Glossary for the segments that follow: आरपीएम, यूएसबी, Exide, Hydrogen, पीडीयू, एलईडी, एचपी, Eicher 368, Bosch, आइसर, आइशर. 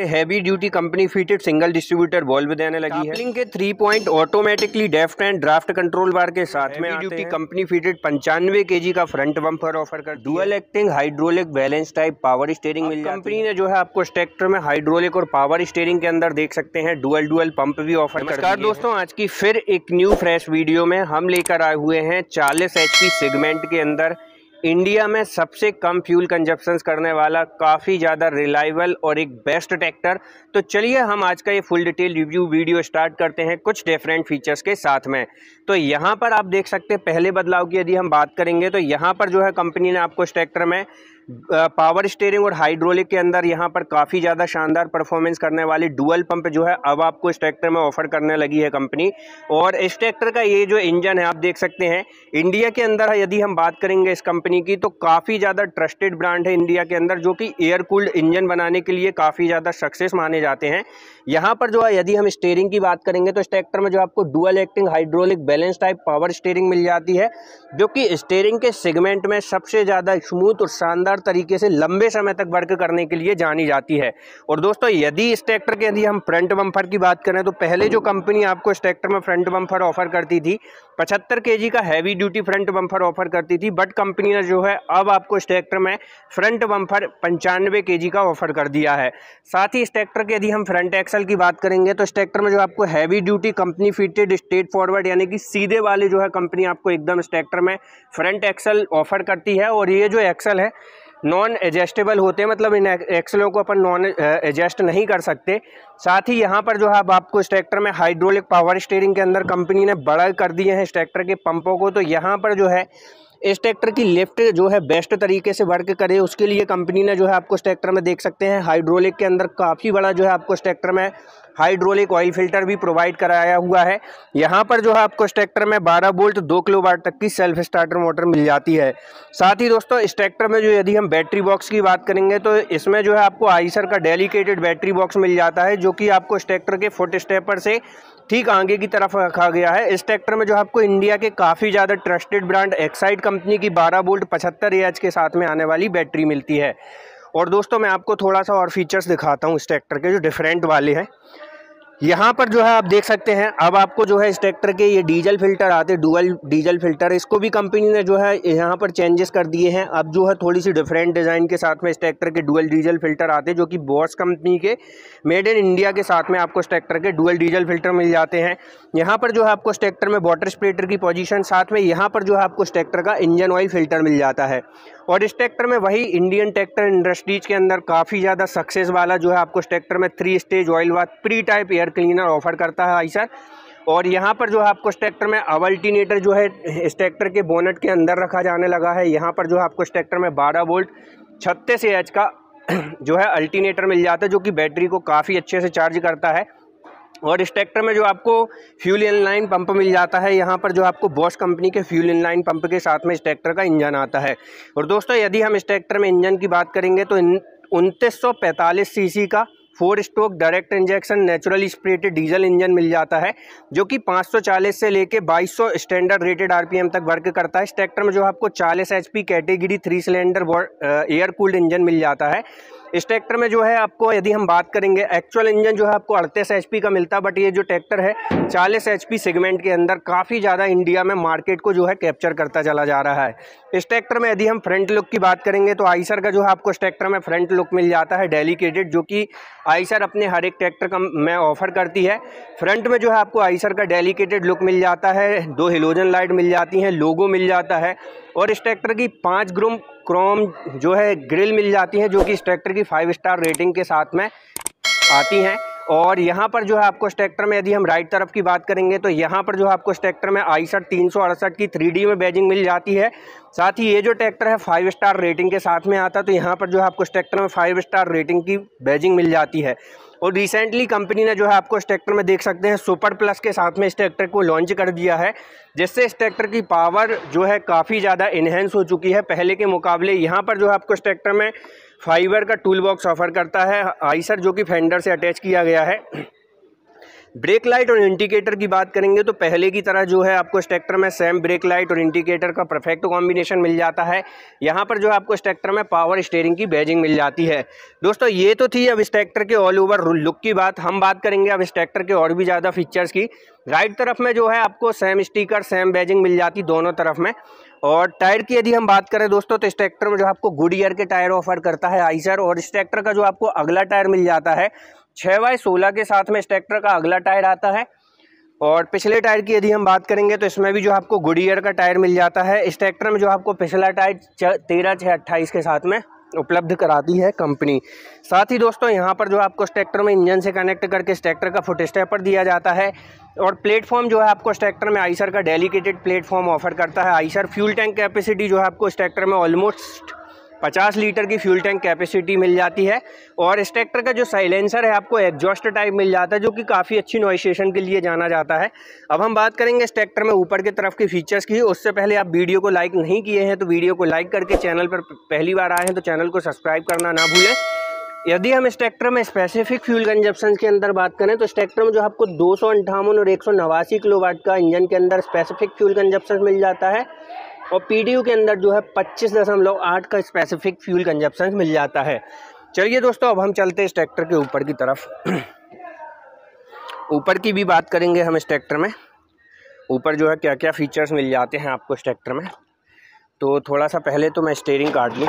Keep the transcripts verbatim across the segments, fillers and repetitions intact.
Heavy duty company fitted single distributor bulb देने लगी है। के three point automatically depth and draft control बार के साथ में ड्यूटी कंपनी फिटेड पंचानवे केजी का फ्रंट बम्पर ऑफर कर dual acting hydraulic balance type power steering मिल जाती है। कंपनी ने जो है आपको ट्रैक्टर में हाइड्रोलिक और पावर स्टीयरिंग के अंदर देख सकते हैं डुअल डुअल पंप भी ऑफर कर। दोस्तों आज की फिर एक न्यू फ्रेश वीडियो में हम लेकर आए हुए हैं चालीस एचपी सेगमेंट के अंदर इंडिया में सबसे कम फ्यूल कंजप्शंस करने वाला काफ़ी ज़्यादा रिलायबल और एक बेस्ट ट्रैक्टर। तो चलिए हम आज का ये full detail review video start करते हैं कुछ डिफरेंट फीचर्स के साथ में। तो यहाँ पर आप देख सकते हैं पहले बदलाव की यदि हम बात करेंगे तो यहाँ पर जो है कंपनी ने आपको इस ट्रैक्टर में पावर स्टीयरिंग और हाइड्रोलिक के अंदर यहाँ पर काफ़ी ज़्यादा शानदार परफॉर्मेंस करने वाली डुअल पंप जो है अब आपको इस ट्रैक्टर में ऑफर करने लगी है कंपनी। और इस ट्रैक्टर का ये जो इंजन है आप देख सकते हैं इंडिया के अंदर यदि हम बात करेंगे इस कंपनी की तो काफ़ी ज़्यादा ट्रस्टेड ब्रांड है इंडिया के अंदर जो कि एयर कूल्ड इंजन बनाने के लिए काफ़ी ज़्यादा सक्सेस माने जाते हैं। यहाँ पर जो है यदि हम स्टीयरिंग की बात करेंगे तो इस ट्रैक्टर में जो आपको dual acting hydraulic balance type power steering मिल जाती है जो कि स्टीयरिंग के सेगमेंट में सबसे ज़्यादा स्मूथ और शानदार तरीके से लंबे समय तक वर्क करने के लिए जानी जाती है। और दोस्तों यदि इस ट्रैक्टर के यदि हम फ्रंट बम्पर की बात करें तो पहले जो कंपनी आपको इस ट्रैक्टर में फ्रंट बम्पर ऑफर करती थी पचहत्तर केजी का heavy duty front bumper offer करती थी, बट कंपनी ने जो है अब आपको इस ट्रैक्टर में फ्रंट बम्पर पंचानवे केजी का ऑफर कर दिया है। साथ ही इस ट्रैक्टर के यदि हम फ्रंट एक्सल की बात करेंगे तो इस ट्रैक्टर में जो आपको heavy duty company fitted straight forward यानी कि सीधे वाले जो है कंपनी आपको एकदम इस ट्रैक्टर में फ्रंट एक्सल ऑफर करती है। और ये जो एक्सल है नॉन एडजस्टेबल होते हैं, मतलब इन एक्सलों को अपन नॉन एडजस्ट नहीं कर सकते। साथ ही यहाँ पर जो है आपको इस ट्रैक्टर में हाइड्रोलिक पावर स्टीयरिंग के अंदर कंपनी ने बड़ा कर दिए हैं इस ट्रैक्टर के पंपों को। तो यहाँ पर जो है इस ट्रैक्टर की लिफ्ट जो है बेस्ट तरीके से वर्क करे उसके लिए कंपनी ने जो है आपको इस ट्रैक्टर में देख सकते हैं हाइड्रोलिक के अंदर काफ़ी बड़ा जो है आपको इस ट्रैक्टर में हाइड्रोलिक ऑयल फिल्टर भी प्रोवाइड कराया हुआ है। यहाँ पर जो है आपको इस ट्रैक्टर में बारह वोल्ट दो किलो वाट तक की सेल्फ स्टार्टर मोटर मिल जाती है। साथ ही दोस्तों इस ट्रैक्टर में जो यदि हम बैटरी बॉक्स की बात करेंगे तो इसमें जो है आपको आइसर का डेडिकेटेड बैटरी बॉक्स मिल जाता है जो कि आपको इस ट्रैक्टर के फुट स्टेपर से ठीक आगे की तरफ रखा गया है। इस ट्रैक्टर में जो आपको इंडिया के काफ़ी ज़्यादा ट्रस्टेड ब्रांड एक्साइड कंपनी की बारह वोल्ट पचहत्तर एएच के साथ में आने वाली बैटरी मिलती है। और दोस्तों मैं आपको थोड़ा सा और फीचर्स दिखाता हूँ इस ट्रैक्टर के जो डिफरेंट वाले हैं। यहाँ पर जो है आप देख सकते हैं अब आपको जो है इस ट्रैक्टर के ये डीजल फिल्टर आते डुअल डीजल फिल्टर इसको भी कंपनी ने जो है यहाँ पर चेंजेस कर दिए हैं। अब जो है थोड़ी सी डिफरेंट डिज़ाइन के साथ में इस ट्रैक्टर के डुअल डीजल फिल्टर आते जो कि बॉश कंपनी के मेड इन इंडिया के साथ में आपको इस ट्रैक्टर के डुअल डीजल फिल्टर मिल जाते हैं। यहाँ पर जो है आपको इस ट्रैक्टर में वाटर स्प्लिटर की पोजीशन साथ में यहाँ पर जो है आपको इस ट्रैक्टर का इंजन ऑयल फिल्टर मिल जाता है। और इस ट्रैक्टर में वही इंडियन ट्रैक्टर इंडस्ट्रीज के अंदर काफ़ी ज़्यादा सक्सेस वाला जो है आपको इस ट्रैक्टर में three stage oil bath pre type air cleaner offer करता है आइसर। और यहाँ पर जो है आपको इस ट्रैक्टर में अल्टरनेटर जो है इस ट्रैक्टर के बोनट के अंदर रखा जाने लगा है। यहाँ पर जो है आपको इस ट्रैक्टर में बारह वोल्ट छत्तीस एएच का जो है अल्टरनेटर मिल जाता है जो कि बैटरी को काफ़ी अच्छे से चार्ज करता है। और इस ट्रैक्टर में जो आपको फ्यूल इनलाइन पंप मिल जाता है। यहाँ पर जो आपको बॉश कंपनी के फ्यूल इनलाइन पंप के साथ में इस ट्रैक्टर का इंजन आता है। और दोस्तों यदि हम इस ट्रैक्टर में इंजन की बात करेंगे तो उनतीस सौ पैंतालीस सी सी का four stroke direct injection naturally aspirated diesel engine मिल जाता है जो कि पाँच सौ चालीस से लेके बाईस सौ स्टैंडर्ड रेटेड आरपीएम तक वर्क करता है। इस ट्रैक्टर में जो आपको चालीस एचपी category three cylinder air cooled engine मिल जाता है। इस ट्रैक्टर में जो है आपको यदि हम बात करेंगे एक्चुअल इंजन जो है आपको अड़तीस एचपी का मिलता है, बट ये जो ट्रैक्टर है चालीस एचपी सेगमेंट के अंदर काफ़ी ज़्यादा इंडिया में मार्केट को जो है कैप्चर करता चला जा रहा है। इस ट्रैक्टर में यदि हम फ्रंट लुक की बात करेंगे तो आइसर का जो है आपको इस ट्रैक्टर में फ्रंट लुक मिल जाता है डेडिकेटेड जो कि आइसर अपने हर एक ट्रैक्टर का में ऑफर करती है। फ्रंट में जो है आपको आइसर का डेडिकेटेड लुक मिल जाता है, दो हेलोजन लाइट मिल जाती हैं, लोगो मिल जाता है। और इस ट्रैक्टर की पाँच ग्रुम क्रोम जो है ग्रिल मिल जाती है जो कि इस ट्रैक्टर की फाइव स्टार रेटिंग के साथ में आती हैं। और यहाँ पर जो है आपको इस ट्रैक्टर में यदि हम राइट तरफ की बात करेंगे तो यहाँ पर जो है आपको इस ट्रैक्टर में आइसर तीन सौ अड़सठ की थ्री डी में बैजिंग मिल जाती है। साथ ही ये जो ट्रैक्टर है फाइव स्टार रेटिंग के साथ में आता है तो यहाँ पर जो है आपको इस ट्रैक्टर में फाइव स्टार रेटिंग की बैजिंग मिल जाती है। और रिसेंटली कंपनी ने जो है आपको इस ट्रैक्टर में देख सकते हैं सुपर प्लस के साथ में इस ट्रैक्टर को लॉन्च कर दिया है जिससे इस ट्रैक्टर की पावर जो है काफ़ी ज़्यादा इन्हेंस हो चुकी है पहले के मुकाबले। यहाँ पर जो है आपको इस ट्रैक्टर में फाइबर का टूल बॉक्स ऑफर करता है आइसर जो कि फेंडर से अटैच किया गया है। ब्रेक लाइट और इंडिकेटर की बात करेंगे तो पहले की तरह जो है आपको इस ट्रैक्टर में सेम ब्रेक लाइट और इंडिकेटर का परफेक्ट कॉम्बिनेशन मिल जाता है। यहाँ पर जो है आपको इस ट्रैक्टर में पावर स्टीयरिंग की बैजिंग मिल जाती है। दोस्तों ये तो थी अब इस ट्रैक्टर के ऑल ओवर लुक की बात। हम बात करेंगे अब इस ट्रैक्टर के और भी ज़्यादा फीचर्स की। राइट तरफ में जो है आपको सेम स्टिकर सेम बैजिंग मिल जाती दोनों तरफ में। और टायर की यदि हम बात करें दोस्तों तो इस ट्रैक्टर में जो आपको गुडईयर के टायर ऑफर करता है आइशर, और इस ट्रैक्टर का जो आपको अगला टायर मिल जाता है छः बाई सोलह के साथ में इस ट्रैक्टर का अगला टायर आता है। और पिछले टायर की यदि हम बात करेंगे तो इसमें भी जो आपको गुडईयर का टायर मिल जाता है। इस ट्रैक्टर में जो आपको पिछला टायर तेरह छः अट्ठाईस के साथ में उपलब्ध कराती है कंपनी। साथ ही दोस्तों यहाँ पर जो आपको इस ट्रैक्टर में इंजन से कनेक्ट करके इस ट्रैक्टर का फुट स्टेपर दिया जाता है। और प्लेटफॉर्म जो है आपको इस ट्रैक्टर में आइशर का डेडिकेटेड प्लेटफॉर्म ऑफर करता है आइशर। फ्यूल टैंक कैपेसिटी जो है आपको इस ट्रैक्टर में ऑलमोस्ट पचास लीटर की फ्यूल टैंक कैपेसिटी मिल जाती है। और इस ट्रैक्टर का जो साइलेंसर है आपको एग्जॉस्ट टाइप मिल जाता है, जो कि काफ़ी अच्छी नॉइसेशन के लिए जाना जाता है। अब हम बात करेंगे इस ट्रैक्टर में ऊपर की तरफ के फीचर्स की। उससे पहले आप वीडियो को लाइक नहीं किए हैं तो वीडियो को लाइक करके, चैनल पर पहली बार आए हैं तो चैनल को सब्सक्राइब करना ना भूलें। यदि हम इस ट्रैक्टर में स्पेसिफिक फ्यूल कंजप्शन के अंदर बात करें तो इस ट्रैक्टर में जो आपको दो सौ अंठावन और एक सौ नवासी किलोवाट का इंजन के अंदर स्पेसिफिक फ्यूल कंजप्शन मिल जाता है। और पीडीयू के अंदर जो है पच्चीस दशमलव आठ का स्पेसिफिक फ्यूल कंजप्शन मिल जाता है। चलिए दोस्तों अब हम चलते हैं इस ट्रैक्टर के ऊपर की तरफ। ऊपर की भी बात करेंगे हम इस ट्रैक्टर में ऊपर जो है क्या क्या फीचर्स मिल जाते हैं आपको इस ट्रैक्टर में। तो थोड़ा सा पहले तो मैं स्टीयरिंग काट लूँ।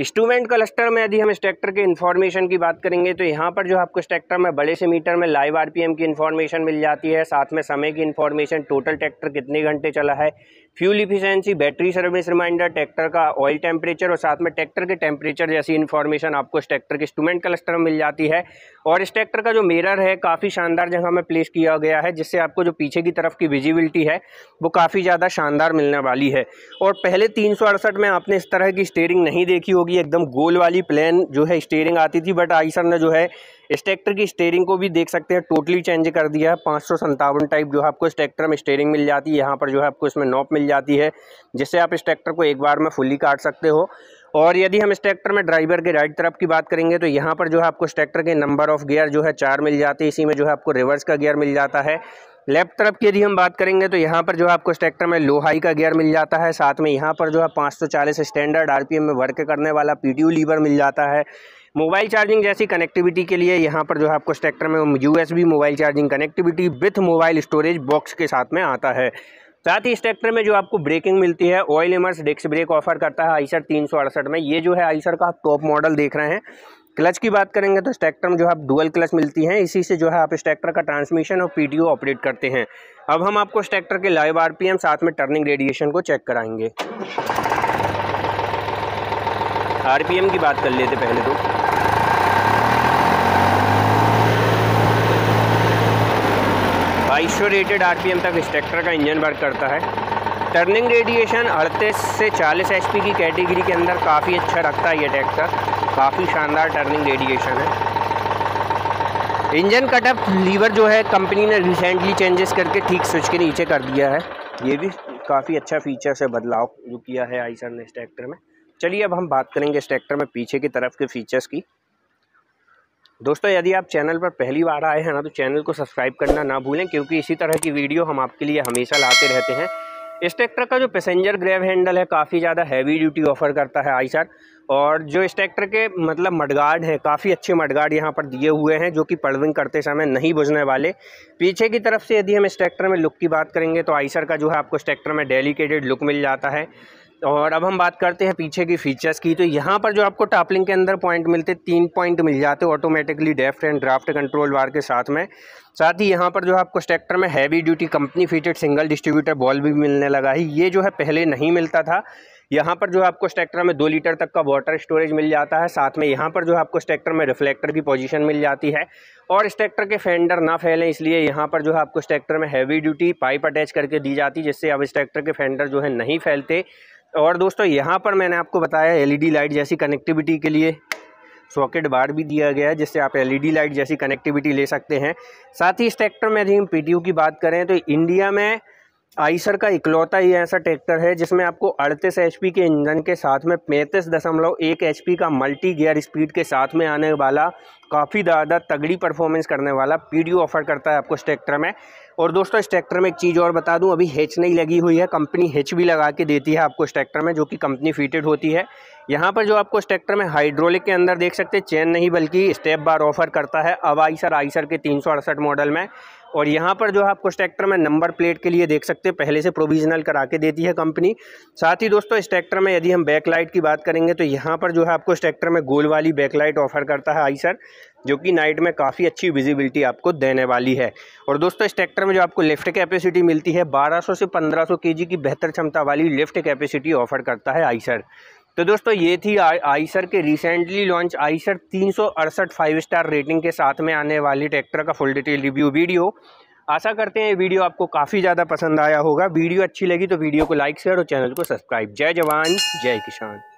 इंस्ट्रूमेंट क्लस्टर में यदि हम इस ट्रैक्टर के इन्फॉर्मेशन की बात करेंगे तो यहाँ पर जो आपको इस ट्रैक्टर में बड़े से मीटर में लाइव आरपीएम की इन्फॉर्मेशन मिल जाती है, साथ में समय की इन्फॉर्मेशन, टोटल ट्रैक्टर कितने घंटे चला है, fuel efficiency, battery service reminder, tractor का ऑयल टेम्परेचर और साथ में ट्रैक्टर के टेम्परेचर जैसी इन्फॉर्मेशन आपको इस ट्रैक्टर के इंस्ट्रूमेंट क्लस्टर में मिल जाती है। और इस ट्रैक्टर का जो मिरर है काफ़ी शानदार जगह में प्लेस किया गया है, जिससे आपको जो पीछे की तरफ की विजिबिलिटी है वो काफ़ी ज़्यादा शानदार मिलने वाली है। और पहले तीन सौ अड़सठ में आपने इस तरह की स्टीयरिंग नहीं देखी होगी, एकदम गोल वाली प्लेन जो है स्टीयरिंग आती थी, बट आइशर ने जो है इस ट्रैक्टर की स्टीयरिंग को भी देख सकते हैं टोटली चेंज कर दिया है। पाँच सौ संतावन टाइप जो है आपको इस ट्रैक्टर में स्टीयरिंग मिल जाती है। यहाँ पर जो है आपको इसमें नॉब मिल जाती है, जिससे आप इस ट्रैक्टर को एक बार में फुली काट सकते हो। और यदि हम इस ट्रैक्टर में ड्राइवर के राइट तरफ की बात करेंगे तो यहाँ पर जो है आपको इस ट्रैक्टर के नंबर ऑफ गियर जो है चार मिल जाते हैं, इसी में जो है आपको रिवर्स का गियर मिल जाता है। लेफ्ट तरफ की यदि हम बात करेंगे तो यहाँ पर जो है आपको इस ट्रैक्टर में लो हाई का गियर मिल जाता है, साथ में यहाँ पर जो है पाँच सौ चालीस स्टैंडर्ड आरपीएम में वर्क करने वाला पीडीयू लीवर मिल जाता है। मोबाइल चार्जिंग जैसी कनेक्टिविटी के लिए यहाँ पर जो है आपको इस ट्रैक्टर में यूएसबी mobile charging connectivity with mobile storage box के साथ में आता है। साथ ही इस ट्रैक्टर में जो आपको ब्रेकिंग मिलती है oil immerse disc brake offer करता है आइशर तीन सौ अड़सठ में। ये जो है आइशर का आप टॉप मॉडल देख रहे हैं। क्लच की बात करेंगे तो इस ट्रैक्टर में जो है आप डुअल क्लच मिलती हैं, इसी से जो है आप इस ट्रैक्टर का ट्रांसमिशन और पीडीयू ऑपरेट करते हैं। अब हम आपको इस ट्रैक्टर के लाइव आरपीएम साथ में टर्निंग रेडिएशन को चेक कराएंगे। आरपीएम की बात कर लेते पहले तो आइशर रेटेड आरपीएम तक इस ट्रैक्टर का इंजन वर्क करता है। टर्निंग रेडिएशन अड़तीस से चालीस एचपी की कैटेगरी के अंदर काफ़ी अच्छा रखता है ये ट्रैक्टर, काफ़ी शानदार टर्निंग रेडिएशन है। इंजन कटअप लीवर जो है कंपनी ने रिसेंटली चेंजेस करके ठीक स्विच के नीचे कर दिया है, ये भी काफ़ी अच्छा फीचर से बदलाव जो किया है आइशर ने इस ट्रैक्टर में। चलिए अब हम बात करेंगे इस ट्रैक्टर में पीछे की तरफ के फीचर्स की। दोस्तों यदि आप चैनल पर पहली बार आए हैं ना तो चैनल को सब्सक्राइब करना ना भूलें, क्योंकि इसी तरह की वीडियो हम आपके लिए हमेशा लाते रहते हैं। इस ट्रैक्टर का जो पैसेंजर ग्रैब हैंडल है काफ़ी ज़्यादा हैवी ड्यूटी ऑफर करता है आइशर। और जो इस ट्रैक्टर के मतलब मडगार्ड हैं, काफ़ी अच्छे मडगार्ड यहाँ पर दिए हुए हैं, जो कि पलविंग करते समय नहीं बुझने वाले। पीछे की तरफ से यदि हम इस ट्रैक्टर में लुक की बात करेंगे तो आइशर का जो है आपको इस ट्रैक्टर में डेडिकेटेड लुक मिल जाता है। और अब हम बात करते हैं पीछे की फीचर्स की। तो यहाँ पर जो आपको टॉपलिंग के अंदर पॉइंट मिलते तीन पॉइंट मिल जाते automatically depth and draft control वार के साथ में। साथ ही यहाँ पर जो आपको इस ट्रैक्टर में heavy duty company fitted single distributor ball भी मिलने लगा है, ये जो है पहले नहीं मिलता था। यहाँ पर जो आपको इस ट्रैक्टर में दो लीटर तक का वाटर स्टोरेज मिल जाता है, साथ में यहाँ पर जो आपको इस ट्रैक्टर में रिफ्लेक्टर की पोजीशन मिल जाती है। और इस ट्रैक्टर के फेंडर ना फैलें इसलिए यहाँ पर जो है आपको इस ट्रैक्टर में हैवी ड्यूटी पाइप अटैच करके दी जाती, जिससे अब इस ट्रैक्टर के फेंडर जो है नहीं फैलते। और दोस्तों यहाँ पर मैंने आपको बताया एलईडी लाइट जैसी कनेक्टिविटी के लिए सॉकेट बार भी दिया गया है, जिससे आप एलईडी लाइट जैसी कनेक्टिविटी ले सकते हैं। साथ ही इस ट्रैक्टर में यदि हम पीडीयू की बात करें तो इंडिया में आइशर का इकलौता ही ऐसा ट्रैक्टर है जिसमें आपको अड़तीस एचपी के इंजन के साथ में पैंतीस दशमलव एक एचपी का मल्टी गियर स्पीड के साथ में आने वाला काफ़ी ज़्यादा तगड़ी परफॉर्मेंस करने वाला पीडीओ ऑफर करता है आपको इस ट्रैक्टर में। और दोस्तों इस ट्रैक्टर में एक चीज़ और बता दूं, अभी हिच नहीं लगी हुई है, कंपनी हिच भी लगा के देती है आपको इस ट्रैक्टर में, जो कि कंपनी फिटेड होती है। यहाँ पर जो आपको इस ट्रैक्टर में हाइड्रोलिक के अंदर देख सकते हैं चेन नहीं बल्कि स्टेप बार ऑफर करता है अब आइशर आइशर के तीन सौ अड़सठ मॉडल में। और यहाँ पर जो आपको इस ट्रैक्टर में नंबर प्लेट के लिए देख सकते हैं पहले से प्रोविजनल करा के देती है कंपनी। साथ ही दोस्तों इस ट्रैक्टर में यदि हम बैकलाइट की बात करेंगे तो यहाँ पर जो है आपको इस ट्रैक्टर में गोल वाली बैकलाइट ऑफर करता है आइशर, जो कि नाइट में काफ़ी अच्छी विजिबिलिटी आपको देने वाली है। और दोस्तों इस ट्रैक्टर में जो आपको लिफ्ट कैपेसिटी मिलती है बारह सौ से पंद्रह सौ केजी की बेहतर क्षमता वाली लिफ्ट कैपेसिटी ऑफर करता है आइशर। तो दोस्तों ये थी आइशर के रिसेंटली लॉन्च आइशर तीन सौ अड़सठ फाइव स्टार रेटिंग के साथ में आने वाली ट्रैक्टर का फुल डिटेल रिव्यू वीडियो। आशा करते हैं ये वीडियो आपको काफ़ी ज़्यादा पसंद आया होगा। वीडियो अच्छी लगी तो वीडियो को लाइक शेयर और चैनल को सब्सक्राइब। जय जवान जय किसान।